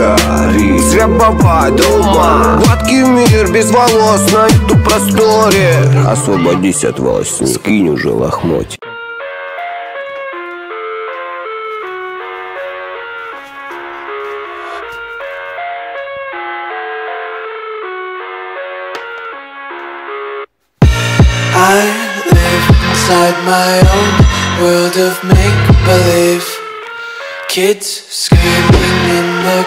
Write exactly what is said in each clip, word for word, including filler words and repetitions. горит слепого дома. Гладкий мир без волос на эту просторе. Освободись от волос, скинь уже лохмоть. I live inside my own world of make-believe. Kids screaming in the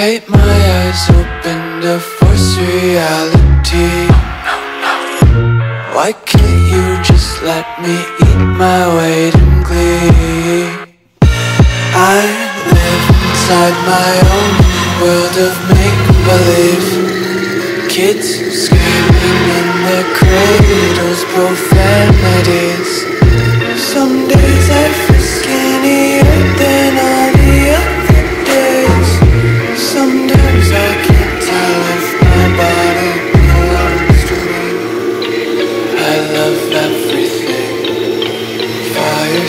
Take my eyes open to force reality. Why can't you just let me eat my weight in glee? I live inside my own world of make-believe. Kids screaming in their cradles, profanities. Some days I feel skinnier than all the other days. Sometimes I can't tell if my body belongs to me. I love everything. Fire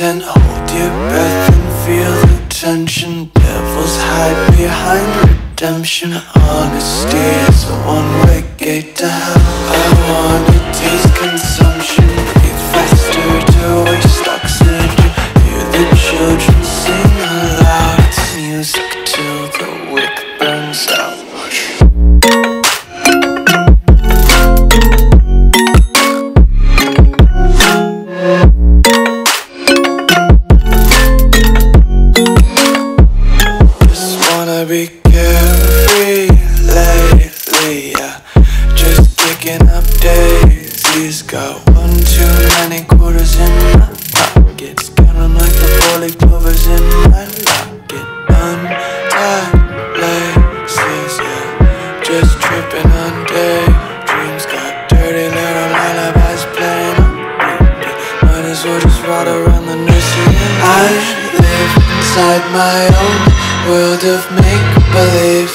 And hold your breath and feel the tension. Devils hide behind redemption. Honesty is a one-way gate to hell. I wanna taste consumption. Breathe faster to waste oxygen. Hear the children sing aloud. It's music till the wick burns out. Inside my own world of make-believe.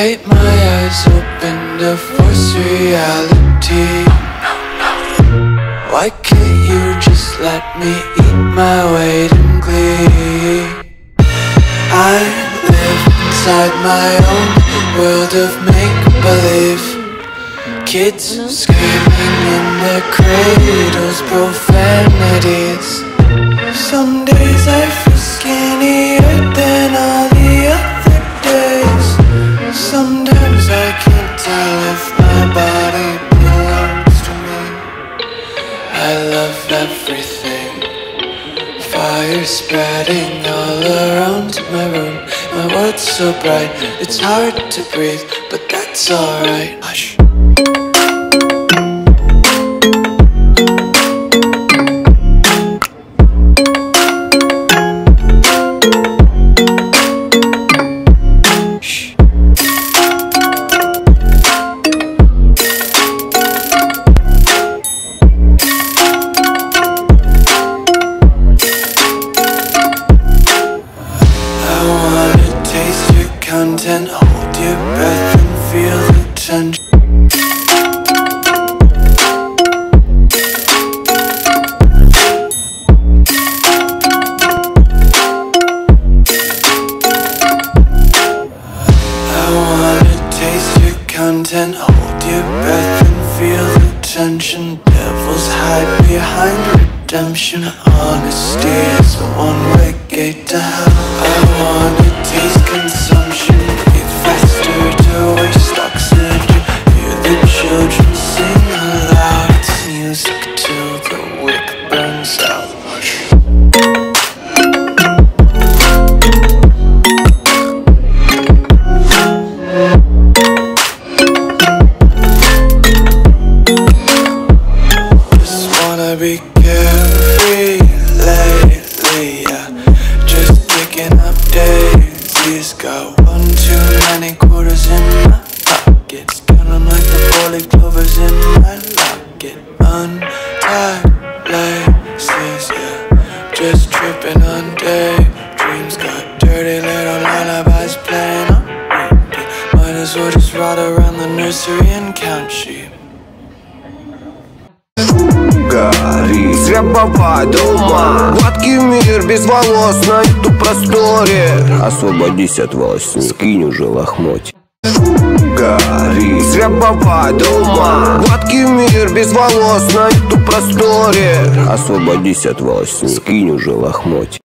Take my eyes open to force reality. Why can't you just let me eat my weight in glee? I live inside my own world of make-believe. Kids screaming in their cradles, profanities. everything. Fire spreading all around my room. My world's so bright, it's hard to breathe, but that's alright. Hush. Content, hold your breath and feel the tension. I wanna taste your content, hold your breath and feel the tension. Devils hide behind redemption. Honesty is a one-way gate to hell. I wanna taste consumption. Be carefree lately, yeah. Just picking up daisies. Got one too many quarters in my pockets. Count 'em like the four-leaf clovers in my locket. Untied laces, yeah. Just tripping on daydreams. Got dirty little lullabies playing on repeat. Might as well just ride around the nursery and count sheep. Зря баба дома. Гладкий мир без волос на эту просторе. Освободись от волос, скинь уже лохмоть. Гори. Зря баба дома. Гладкий мир без волос на эту просторе. Освободись от волос, скинь уже лохмоть.